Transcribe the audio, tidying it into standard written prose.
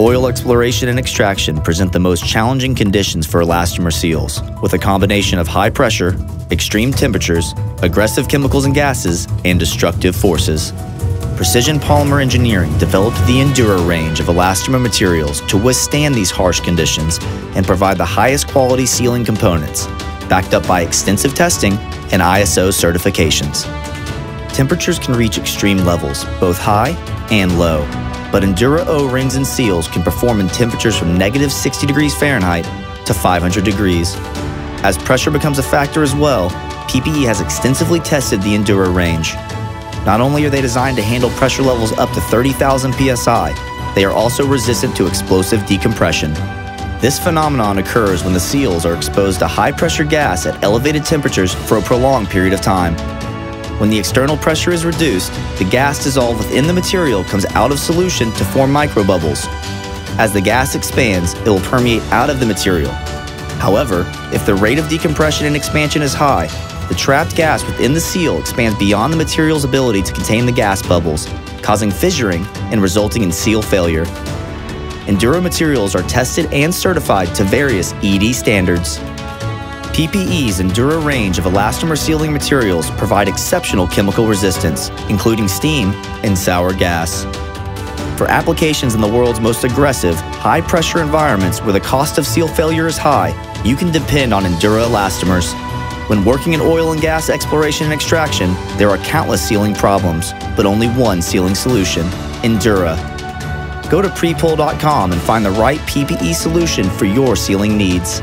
Oil exploration and extraction present the most challenging conditions for elastomer seals, with a combination of high pressure, extreme temperatures, aggressive chemicals and gases, and destructive forces. Precision Polymer Engineering developed the Endura range of elastomer materials to withstand these harsh conditions and provide the highest quality sealing components, backed up by extensive testing and ISO certifications. Temperatures can reach extreme levels, both high and low, but Endura O-rings and seals can perform in temperatures from negative 60 degrees Fahrenheit to 500 degrees. As pressure becomes a factor as well, PPE has extensively tested the Endura range. Not only are they designed to handle pressure levels up to 30,000 psi, they are also resistant to explosive decompression. This phenomenon occurs when the seals are exposed to high-pressure gas at elevated temperatures for a prolonged period of time. When the external pressure is reduced, the gas dissolved within the material comes out of solution to form microbubbles. As the gas expands, it will permeate out of the material. However, if the rate of decompression and expansion is high, the trapped gas within the seal expands beyond the material's ability to contain the gas bubbles, causing fissuring and resulting in seal failure. Endura materials are tested and certified to various ED standards. PPE's Endura range of elastomer sealing materials provide exceptional chemical resistance, including steam and sour gas. For applications in the world's most aggressive, high-pressure environments where the cost of seal failure is high, you can depend on Endura elastomers. When working in oil and gas exploration and extraction, there are countless sealing problems, but only one sealing solution, Endura. Go to prepol.com and find the right PPE solution for your sealing needs.